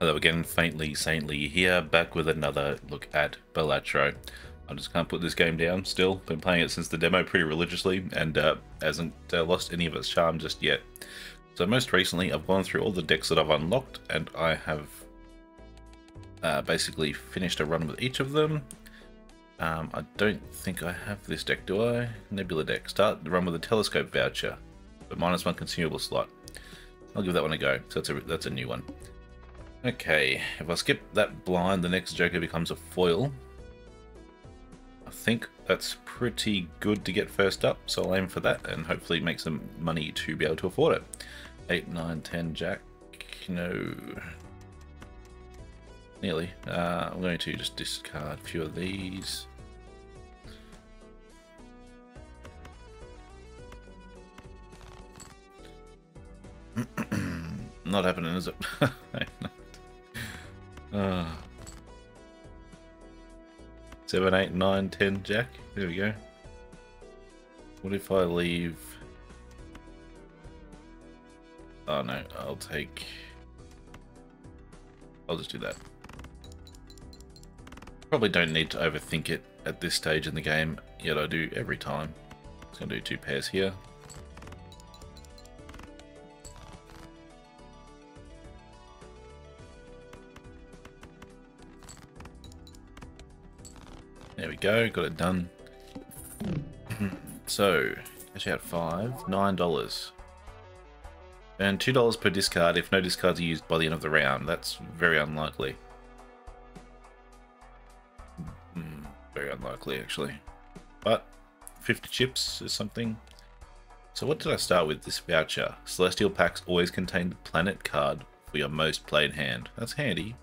Hello again, Faintly Saintly here, back with another look at Balatro. I just can't put this game down still. Been playing it since the demo pretty religiously and hasn't lost any of its charm just yet. So most recently I've gone through all the decks that I've unlocked and I have basically finished a run with each of them. I don't think I have this deck, do I? Nebula deck. Start the run with a telescope voucher, but -1 consumable slot. I'll give that one a go. So that's a new one. Okay, if I skip that blind, the next Joker becomes a foil. I think that's pretty good to get first up, so I'll aim for that and hopefully make some money to be able to afford it. 8, 9, 10, Jack. No. Nearly. I'm going to just discard a few of these. Not happening, is it? No. 7, 8, 9, 10, Jack. There we go. What if I leave... Oh no, I'll just do that. Probably don't need to overthink it at this stage in the game, yet I do every time. I'm just going to do two pairs here. There we go, got it done. So, cash out 5, $9. Earn $2 per discard if no discards are used by the end of the round. That's very unlikely. Very unlikely, actually. But 50 chips is something. So what did I start with this voucher? Celestial packs always contain the planet card for your most played hand. That's handy.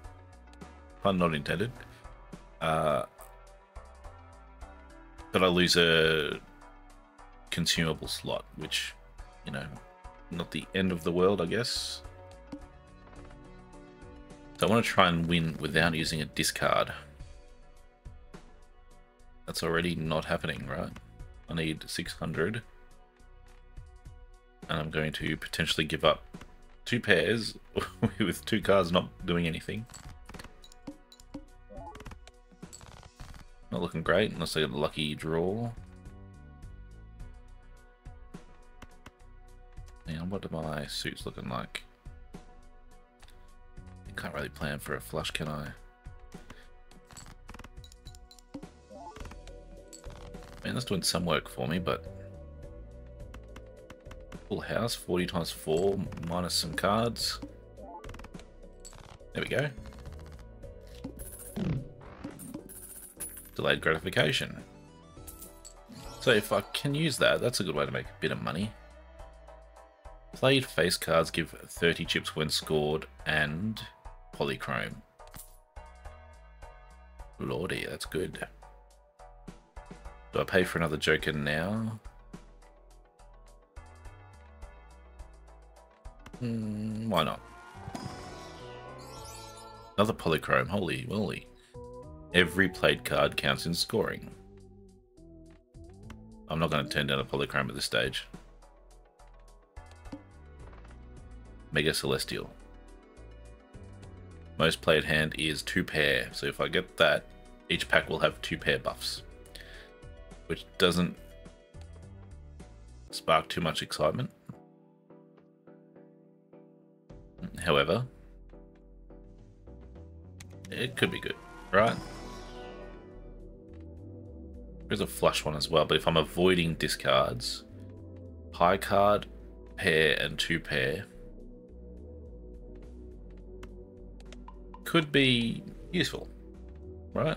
Pun not intended. But I lose a consumable slot, which, you know, not the end of the world, I guess. So I want to try and win without using a discard. That's already not happening, right? I need 600. And I'm going to potentially give up two pairs with two cards not doing anything. Not looking great, unless I get a lucky draw. Man, what do my suits looking like? I can't really plan for a flush, can I? Man, that's doing some work for me, but... Full house, 40 times 4, minus some cards. There we go. Delayed gratification. So if I can use that, that's a good way to make a bit of money. Played face cards give 30 chips when scored and polychrome. Lordy, that's good. Do I pay for another Joker now? Why not? Another polychrome, holy moly. Every played card counts in scoring. I'm not going to turn down a polychrome at this stage. Mega Celestial. Most played hand is two pair, so if I get that, each pack will have two pair buffs, which doesn't spark too much excitement. However, it could be good, right? There's a flush one as well, but if I'm avoiding discards, high card, pair and two pair could be useful, right?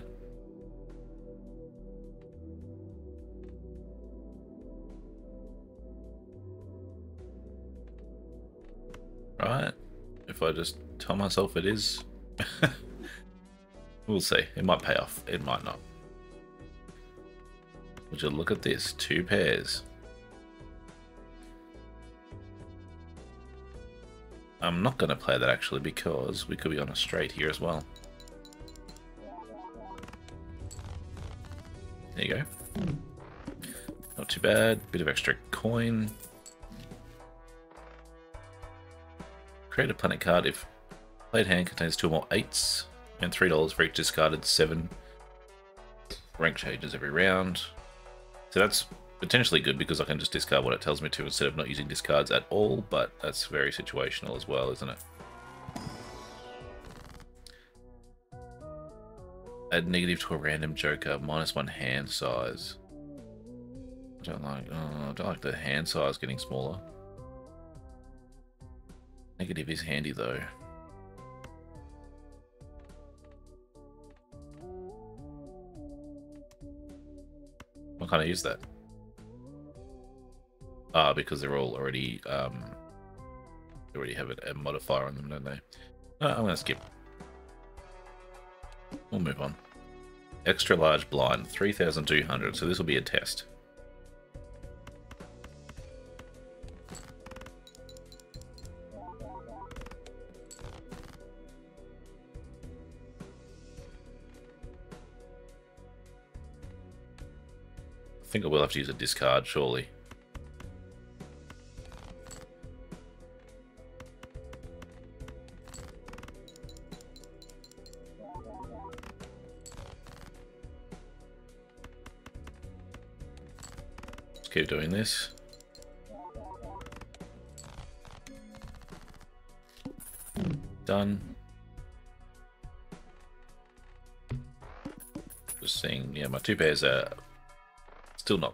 Right? If I just tell myself it is, we'll see. It might pay off, it might not. Would you look at this, two pairs. I'm not going to play that actually because we could be on a straight here as well. There you go. Not too bad, bit of extra coin. Create a planet card if Played hand contains 2 more 8s and $3 for each discarded 7 rank changes every round. So that's potentially good because I can just discard what it tells me to instead of not using discards at all, but that's very situational as well, isn't it? Add negative to a random joker, -1 hand size. I don't like the hand size getting smaller. Negative is handy though. Why can't I use that? Ah, because they're all already already have a modifier on them, don't they? No, I'm gonna skip. We'll move on. Extra large blind, 3,200. So this will be a test. I think I will have to use a discard, surely. Let's keep doing this. Done. Just seeing, yeah, my 2 pairs are still not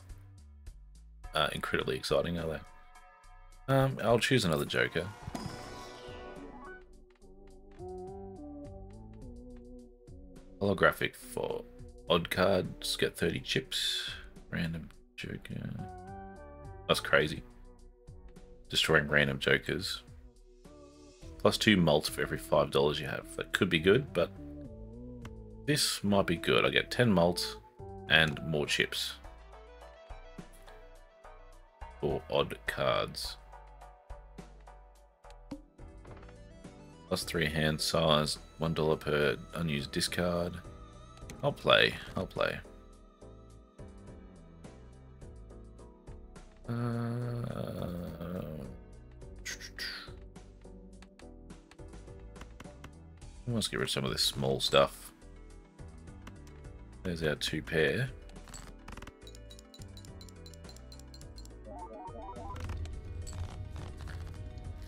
incredibly exciting, are they? I'll choose another joker. Holographic for odd cards, get 30 chips. Random joker. That's crazy. Destroying random jokers. Plus 2 mults for every $5 you have. That could be good, but this might be good. I get 10 mults and more chips. Or odd cards. Plus 3 hand size, $1 per unused discard. I'll play. Let's get rid of some of this small stuff. There's our 2 pair.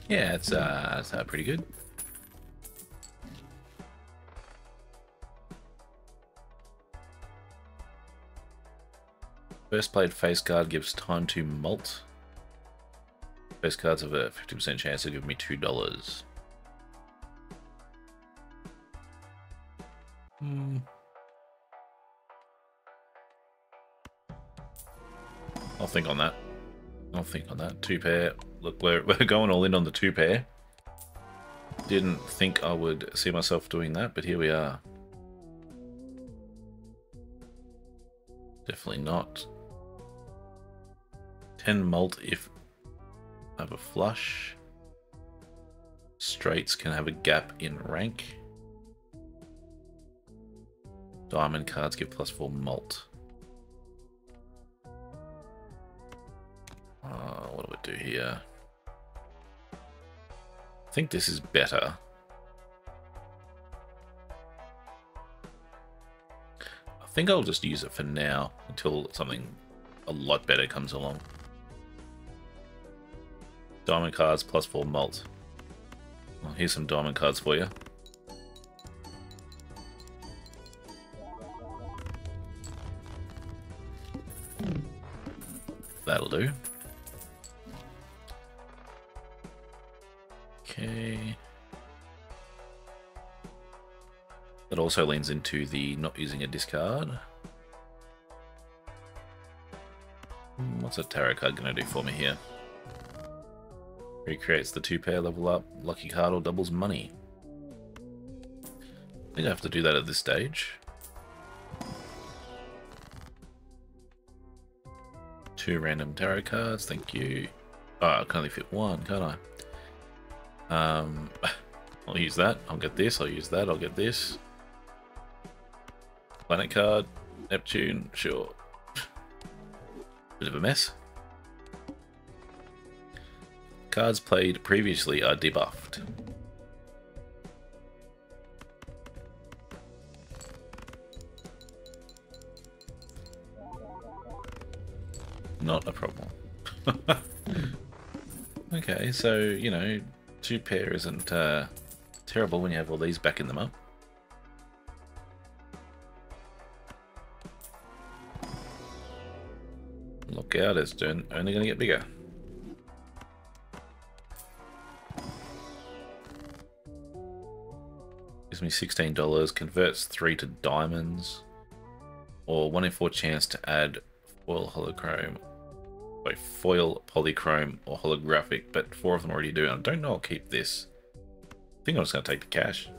Yeah, it's pretty good. First played face card gives time to malt. First cards have a 50% chance to give me $2. I'll think on that. 2 pair. Look, we're going all in on the 2 pair. Didn't think I would see myself doing that, but here we are. Definitely not. 10 mult if I have a flush. Straights can have a gap in rank. Diamond cards give plus 4 mult. What do we do here? I think this is better. I think I'll just use it for now until something a lot better comes along. Diamond cards plus 4 malt. Well, here's some diamond cards for you. That'll do. Okay. That also leans into the not using a discard. What's a tarot card gonna do for me here? Recreates the 2 pair, level up, lucky card, or doubles money. I think I have to do that at this stage. 2 random tarot cards, thank you. Oh, I can only fit 1, can't I? I'll use that, I'll get this, I'll use that, I'll get this. Planet card, Neptune, sure. Bit of a mess. Cards played previously are debuffed. Not a problem. Okay, so, you know, 2 pair isn't terrible when you have all these backing them up. Look out, it's only going to get bigger. Gives me $16, converts 3 to diamonds, or 1 in 4 chance to add foil holochrome. Like foil, polychrome, or holographic, but 4 of them already do. I don't know, I'll keep this. I think I'm just going to take the cash.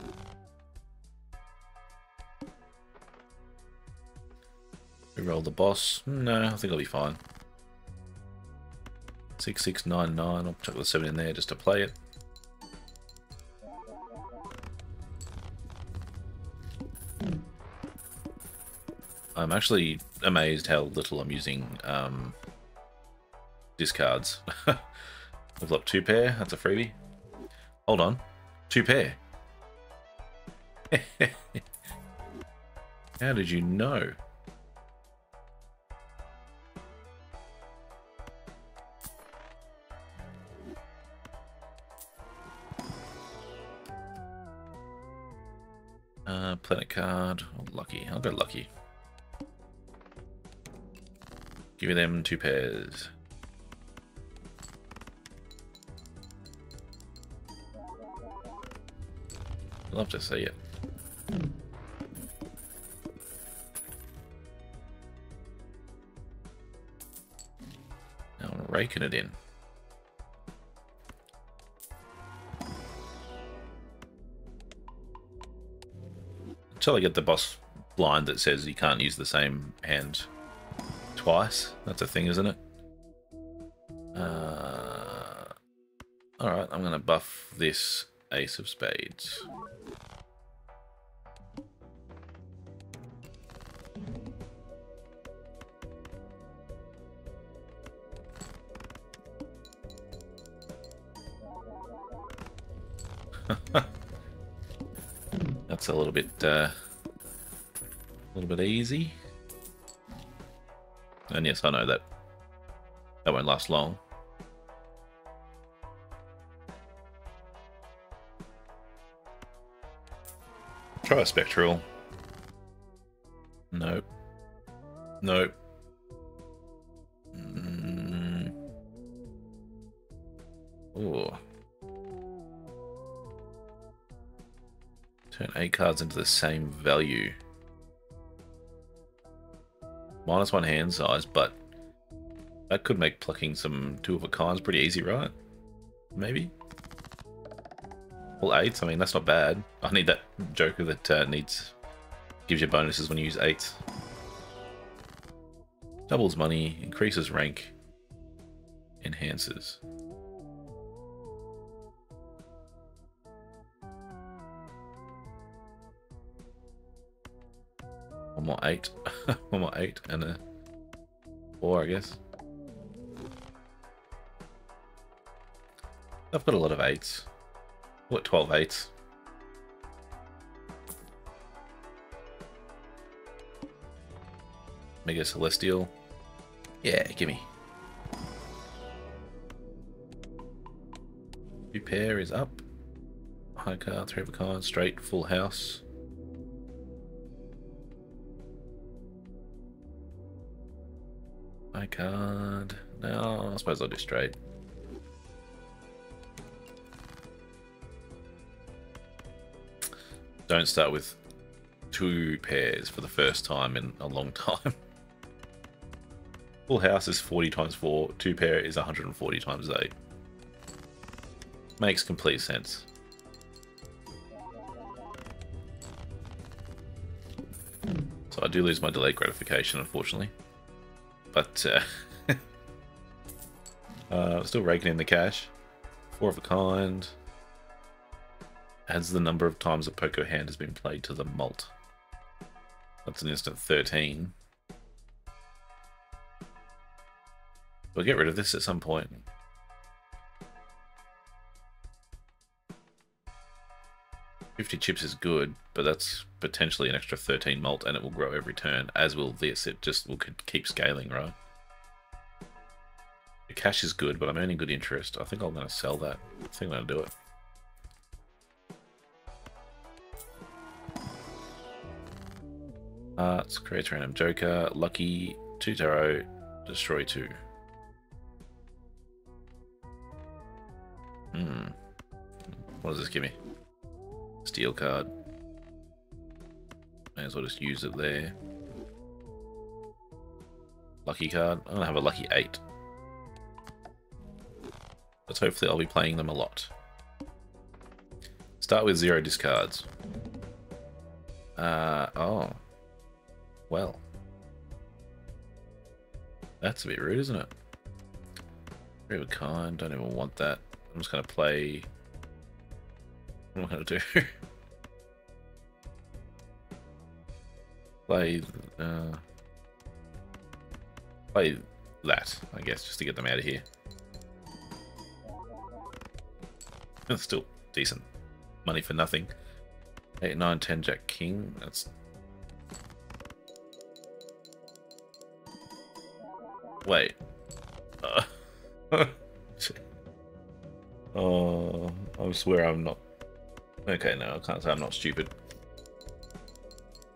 Reroll the boss. No, I think I'll be fine. 6699, I'll chuck the 7 in there just to play it. I'm actually amazed how little I'm using discards. Level up 2 pair, that's a freebie. Hold on, 2 pair. How did you know? Planet card, oh, lucky, I'll go lucky. Give me them 2 pairs. Love to see it. Now I'm raking it in. Until I get the boss blind that says you can't use the same hand twice. That's a thing, isn't it? Alright, I'm going to buff this Ace of Spades. That's a little bit easy. And yes, I know that won't last long. Try a spectral. Nope. Nope. Mm. Oh. Turn 8 cards into the same value. -1 hand size, but that could make plucking some 2 of a kinds pretty easy, right? Maybe? Well, 8s, I mean, that's not bad. I need that joker that gives you bonuses when you use 8s. Doubles money, increases rank, enhances. One more 8. One more 8 and a 4, I guess. I've got a lot of 8s. What, 12 8s? Mega Celestial. Yeah, gimme. 2 pair is up. High card, 3 of a kind, straight, full house. High card. No, I suppose I'll do straight. Don't start with 2 pairs for the first time in a long time. Full house is 40 times 4, 2 pair is 140 times 8. Makes complete sense. So I do lose my delayed gratification, unfortunately. But still raking in the cash. 4 of a kind. Adds the number of times a poker hand has been played to the mult. That's an instant 13. We'll get rid of this at some point. $50 chips is good, but that's potentially an extra 13 mult, and it will grow every turn, as will this. It just will keep scaling, right? cash is good, but I'm earning good interest. I think I'm going to sell that. I think that'll do it. Let's create a random joker. Lucky, 2 tarot, destroy 2. Hmm. What does this give me? Steel card. May as well just use it there. Lucky card. I'm going to have a lucky 8. Let's hopefully I'll be playing them a lot. Start with 0 discards. Oh. Well, that's a bit rude, isn't it? Three of a kind, don't even want that. I'm just going to play. What am I going to do? Play that, I guess, just to get them out of here. That's still decent money for nothing. 8, 9, 10, Jack, King. That's. Wait. Oh, I swear I'm not. Okay, no, I can't say I'm not stupid.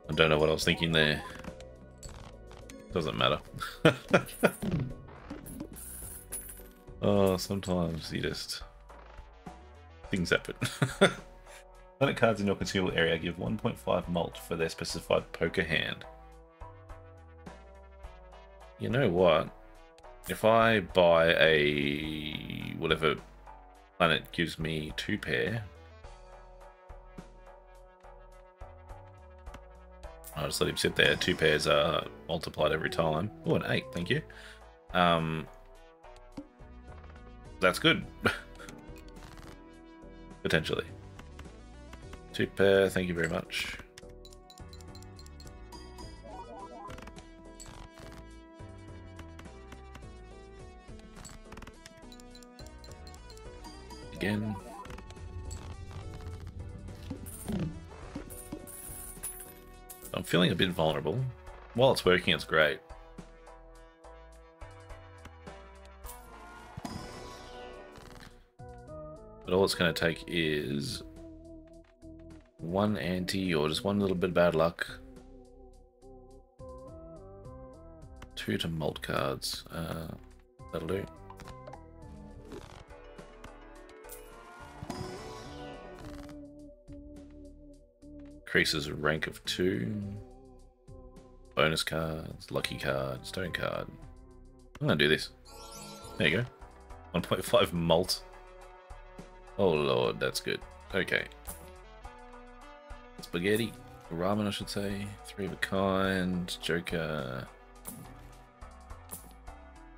I don't know what I was thinking there. Doesn't matter. Oh, sometimes you just. Things happen. Planet cards in your consumable area give 1.5 malt for their specified poker hand. You know what? If I buy a whatever planet gives me 2 pair, I'll just let him sit there. 2 pairs are multiplied every time. Oh, an 8, thank you. That's good. Potentially. 2 pair, thank you very much. Again. I'm feeling a bit vulnerable. While it's working, it's great. But all it's going to take is one ante or just one little bit of bad luck. 2 to malt cards. That'll do. Increases a rank of 2. Bonus cards, lucky card, stone card. I'm gonna do this. There you go. 1.5 malt. Oh lord, that's good. Okay. Spaghetti. Ramen, I should say. 3 of a kind. Joker.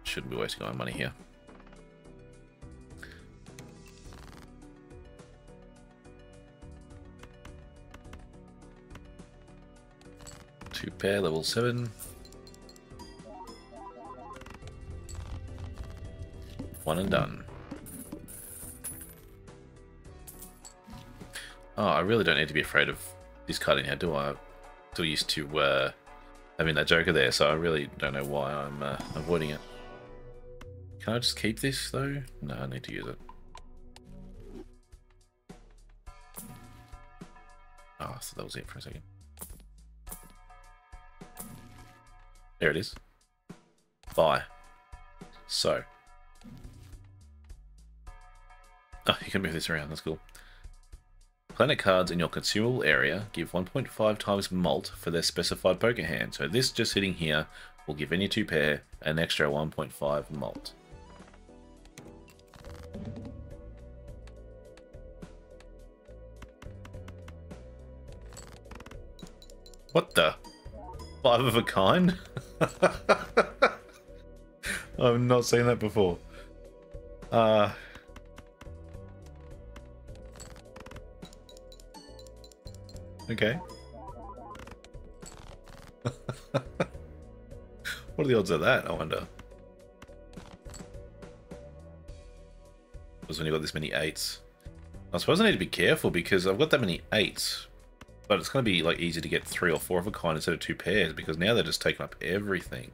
Shouldn't be wasting my money here. Pair level 7. 1 and done. Oh, I really don't need to be afraid of discarding now, do I? I'm still used to having that joker there, so I really don't know why I'm avoiding it. Can I just keep this though? No, I need to use it. Oh, I thought that was it for a second. There it is. Buy. So. Oh, you can move this around. That's cool. Planet cards in your consumable area give 1.5 times malt for their specified poker hand. So this just sitting here will give any 2 pair an extra 1.5 malt. What the? 5 of a kind? I've not seen that before. Okay. What are the odds of that, I wonder? Because when you've got this many 8s. I suppose I need to be careful because I've got that many 8s. But it's going to be like easy to get 3 or 4 of a kind instead of 2 pairs because now they're just taking up everything.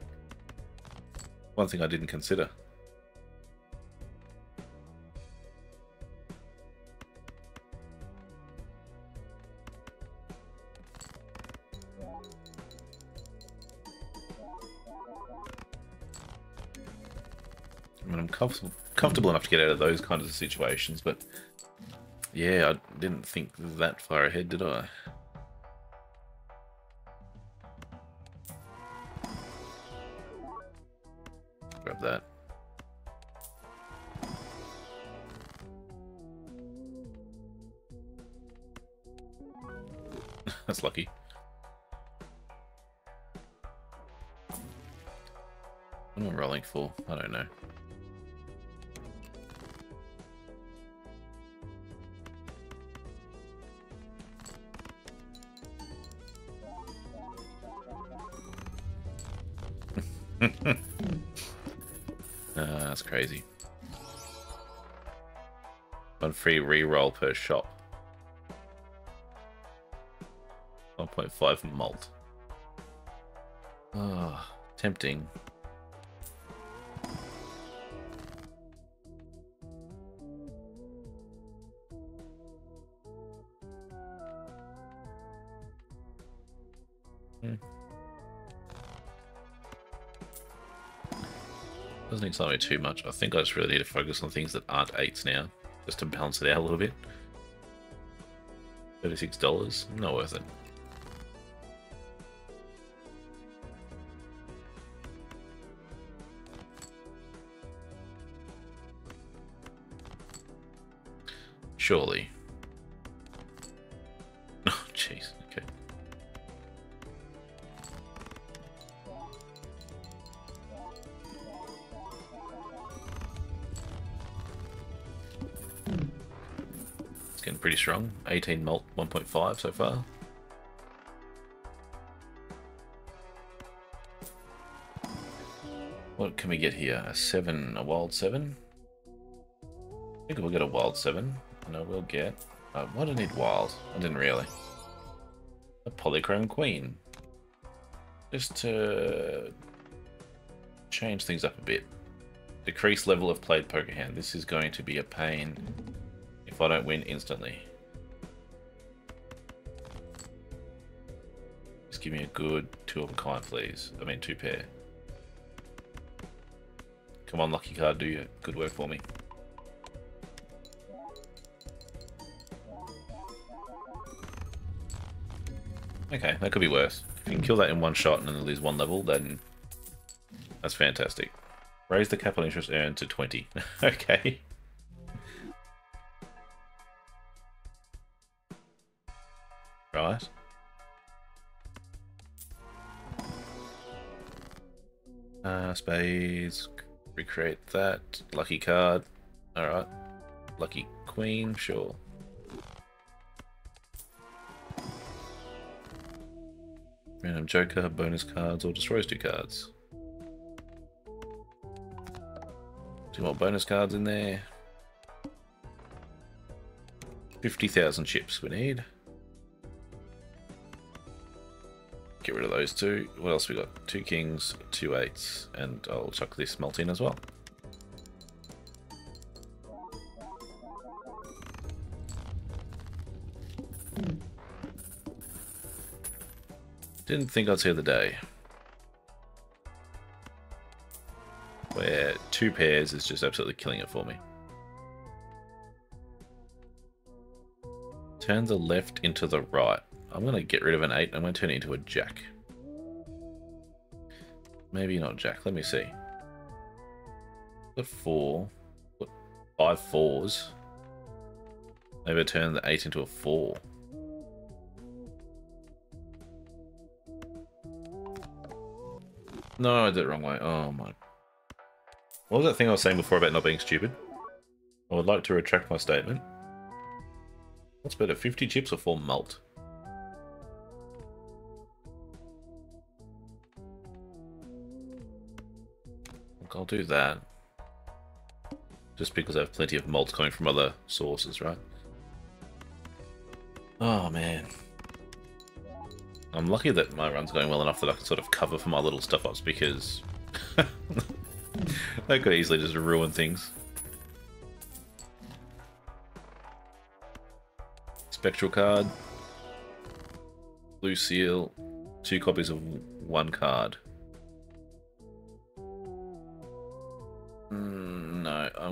One thing I didn't consider. I mean, I'm comfortable enough to get out of those kinds of situations, but yeah, I didn't think that far ahead, did I? Grab that. That's lucky. What am I rolling for? I don't know. That's crazy. One free reroll per shop. 1.5 malt. Ah, oh, tempting. Doesn't excite me too much. I think I just really need to focus on things that aren't 8s now, just to balance it out a little bit. $36, not worth it. Surely. Oh, jeez. Okay. It's getting pretty strong. 18 malt, 1.5 so far. What can we get here? A 7, a wild 7? I think we'll get a wild 7. And I will get... why do I need wild? I didn't really. A polychrome queen. Just to change things up a bit. Decrease level of played poker hand. This is going to be a pain if I don't win instantly. Just give me a good 2 of a kind, please. I mean 2 pair. Come on, lucky card, do your good work for me. Okay, that could be worse. If you can kill that in 1 shot and then lose 1 level, then that's fantastic. Raise the capital interest earned to 20. Okay. Right. Spades. Recreate that. Lucky card. Alright. Lucky queen, sure. Random joker, bonus cards, or destroys 2 cards. 2 more bonus cards in there. 50,000 chips we need. Get rid of those 2. What else we got? 2 kings, 2 8s, and I'll chuck this malt in as well. Didn't think I'd see the day where 2 pairs is just absolutely killing it for me. Turn the left into the right. I'm going to get rid of an 8. I'm going to turn it into a jack. Maybe not jack. Let me see. The 4. 5 4s. Maybe I turn the 8 into a 4. No, I did it the wrong way. Oh my. What was that thing I was saying before about not being stupid? I would like to retract my statement. What's better, 50 chips or 4 malt? Look, I'll do that. Just because I have plenty of malt coming from other sources, right? Oh man. I'm lucky that my run's going well enough that I can sort of cover for my little stuff-ups, because that could easily just ruin things. Spectral card. Blue seal. 2 copies of 1 card.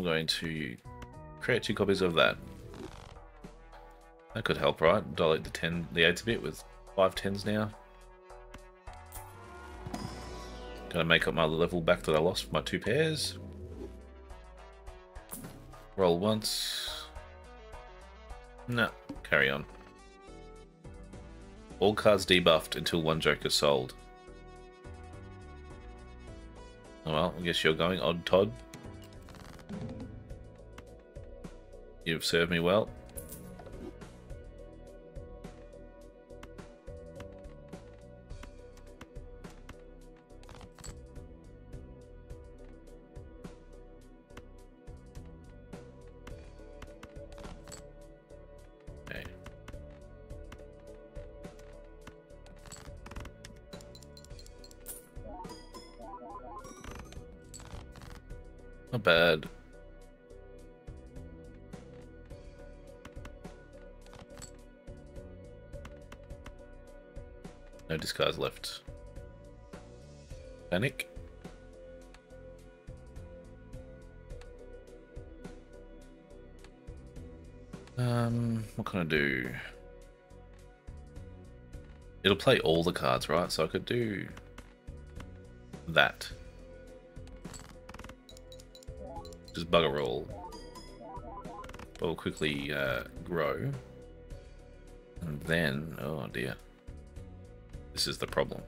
I'm going to create 2 copies of that. That could help, right? Dilate the 8s a bit with 5 10s now. Gonna make up my level back that I lost for my 2 pairs. Roll once. No, carry on. All cards debuffed until 1 joker is sold. Oh well, I guess you're going, Odd Todd. You've served me well. Not bad. No discards left. Panic. What can I do? It'll play all the cards, right? So I could do that. Just bugger all. But we'll quickly grow. And then, oh dear. This is the problem.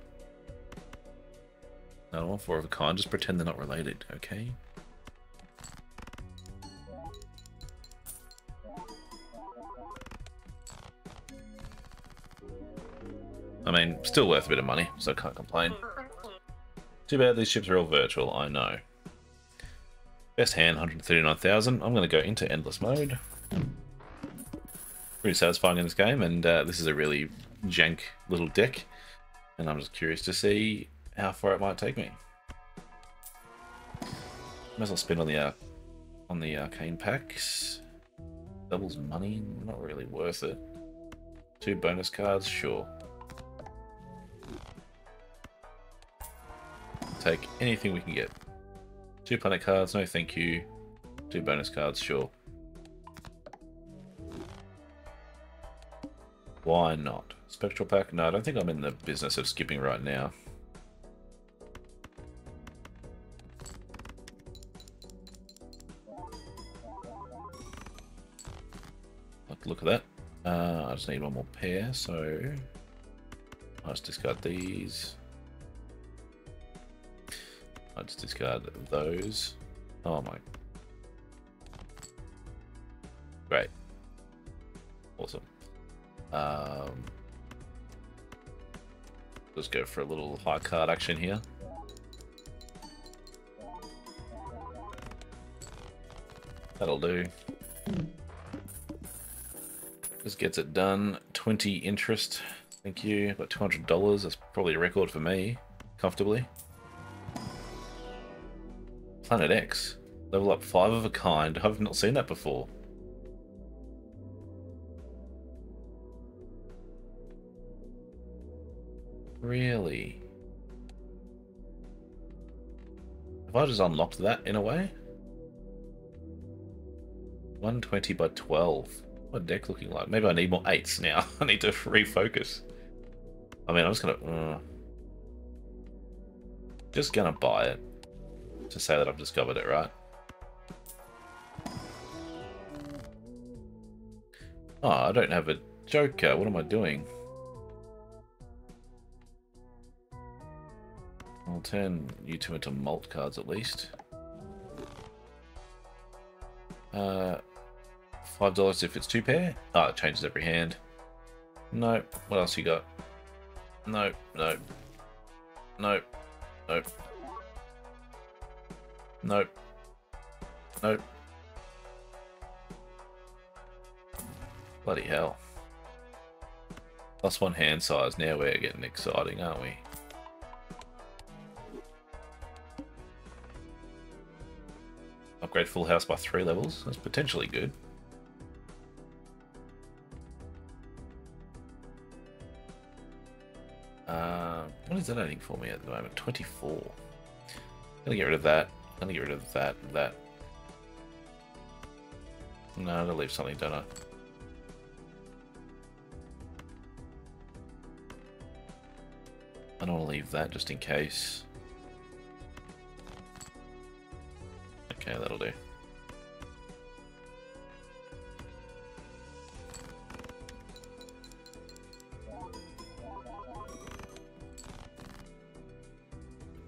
I don't want 4 of a kind, just pretend they're not related, okay? I mean, still worth a bit of money, so I can't complain. Too bad these ships are all virtual, I know. Best hand, 139,000. I'm going to go into endless mode. Pretty satisfying in this game, and this is a really jank little deck. And I'm just curious to see how far it might take me. Might as well spin on the arcane packs. Doubles money, not really worth it. 2 bonus cards, sure. Take anything we can get. 2 planet cards, no thank you. 2 bonus cards, sure. Why not? Spectral pack? No, I don't think I'm in the business of skipping right now. Like the look at that. I just need 1 more pair, so I'll just discard these. I'll just discard those. Oh my. Great. Awesome. Let's go for a little high card action here. That'll do. This gets it done. 20 interest. Thank you. Got $200. That's probably a record for me. Comfortably. Planet X. Level up 5 of a kind. I've not seen that before. Really? Have I just unlocked that in a way? 120 by 12. What deck looking like? Maybe I need more 8s now. I need to refocus. I mean, I'm just gonna... just gonna buy it. To say that I've discovered it, right? Oh, I don't have a joker. What am I doing? I'll turn you 2 into malt cards at least. $5 if it's 2 pair. Oh, it changes every hand. Nope. What else you got? Nope. Nope. Nope. Nope. Nope. Nope. Bloody hell. Plus 1 hand size. Now we're getting exciting, aren't we? Upgrade full house by 3 levels. That's potentially good. What is that adding for me at the moment? 24. I'm gonna get rid of that. I'm gonna get rid of that, No, I'm gonna leave something, don't I? I don't want to leave that just in case. Okay, that'll do.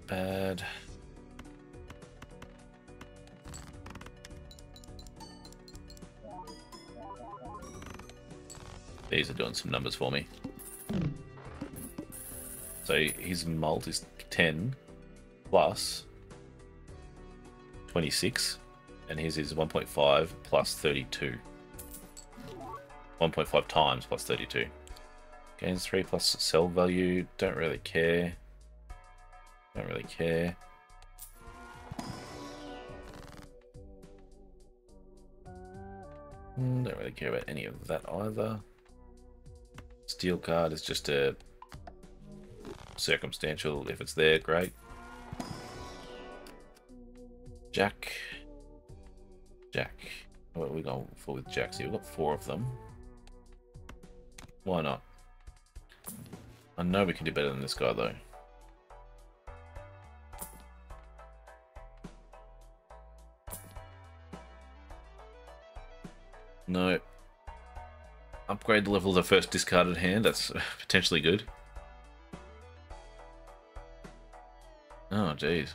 Bad. These are doing some numbers for me. So his mult is 10 plus 26, and his is 1.5 plus 32. 1.5 times plus 32. Gains 3 plus sell value. Don't really care. Don't really care. Don't really care about any of that either. Steel card is just a circumstantial. If it's there, great. Jack. Jack. What are we going for with jacks here? We've got 4 of them. Why not? I know we can do better than this guy though. No. Upgrade the level of the first discarded hand. That's potentially good. Oh, jeez.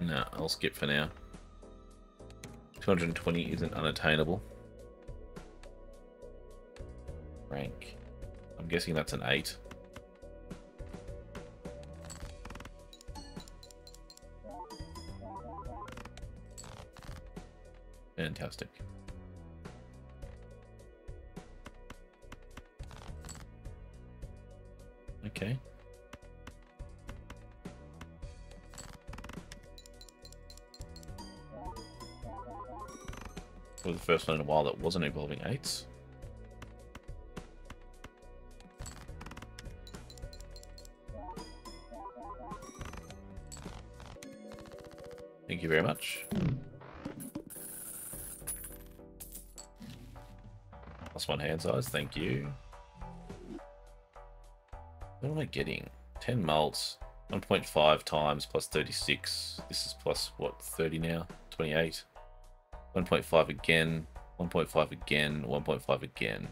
No, I'll skip for now. 220 isn't unattainable. Rank. I'm guessing that's an 8. Fantastic. Okay. It was the first one in a while that wasn't involving 8s. Thank you very much. Plus 1 hand size, thank you. What am I getting? 10 mults, 1.5 times plus 36. This is plus what, 30 now? 28. 1.5 again, 1.5 again, 1.5 again.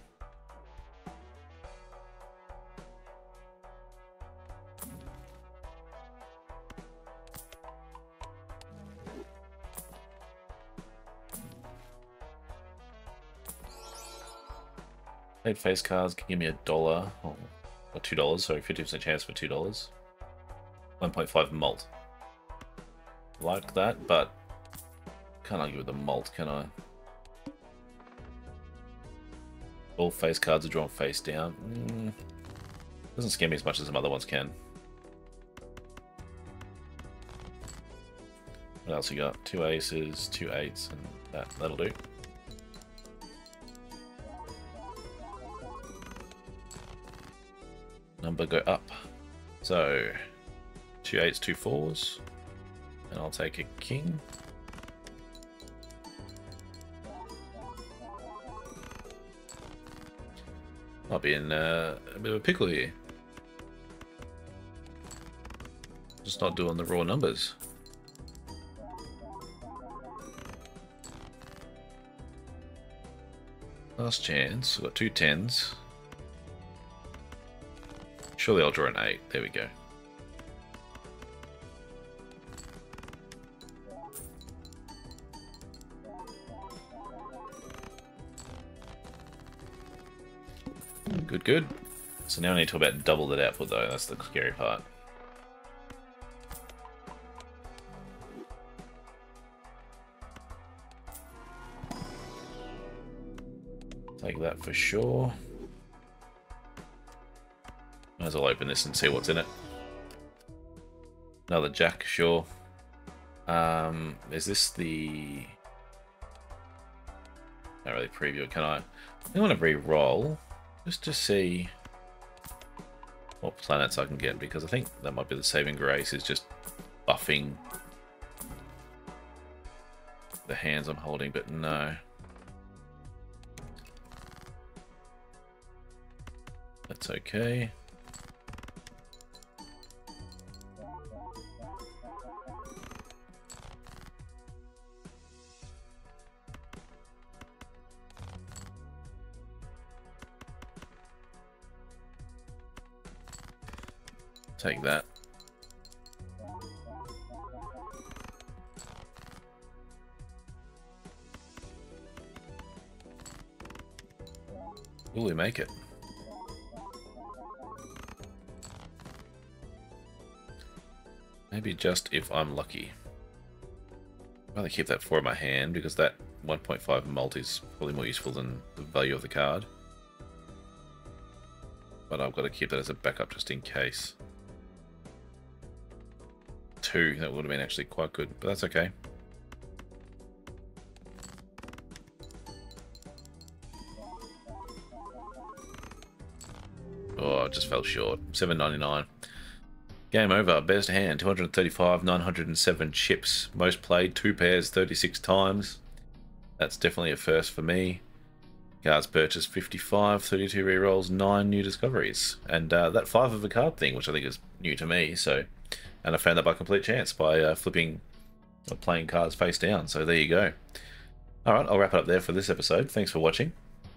Paid face cards can give me $1 or $2, so 50% chance for $2. 1.5 malt. Like that, but can't argue with the malt, can I? All face cards are drawn face down. Doesn't scare me as much as some other ones can. What else we got? 2 aces, 2 eights, and that'll do. Number go up. So, 2 eights, 2 fours, and I'll take a king. Might be in a bit of a pickle here. Just not doing the raw numbers. Last chance. We've got 2 10s. Surely I'll draw an 8. There we go. Good, good. So now I need to about double that output though, that's the scary part. Take that for sure. Might as well open this and see what's in it. Another jack, sure. Is this the... Not really preview, can I? I want to re-roll. Just to see what planets I can get, because I think that might be the saving grace, is just buffing the hands I'm holding, but no. That's okay. Take that. Will we make it? Maybe just if I'm lucky. I'd rather keep that 4 in my hand because that 1.5 multi is probably more useful than the value of the card. But I've got to keep that as a backup just in case. 2, that would have been actually quite good, but that's okay. Oh, I just fell short. 7.99. Game over. Best hand. 235, 907 chips. Most played. 2 pairs, 36 times. That's definitely a first for me. Cards purchased, 55, 32 rerolls, 9 new discoveries. And that 5 of a card thing, which I think is new to me, so... And I found that by complete chance, by flipping or playing cards face down. So there you go. Alright, I'll wrap it up there for this episode. Thanks for watching.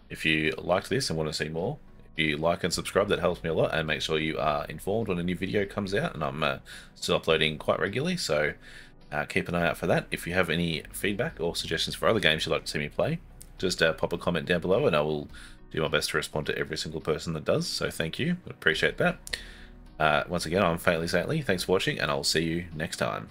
If you liked this and want to see more, if you like and subscribe, that helps me a lot. And make sure you are informed when a new video comes out. And I'm still uploading quite regularly, so keep an eye out for that. If you have any feedback or suggestions for other games you'd like to see me play, just pop a comment down below and I will do my best to respond to every single person that does. So thank you. I appreciate that. Once again, I'm FaintlySaintly. Thanks for watching, and I'll see you next time.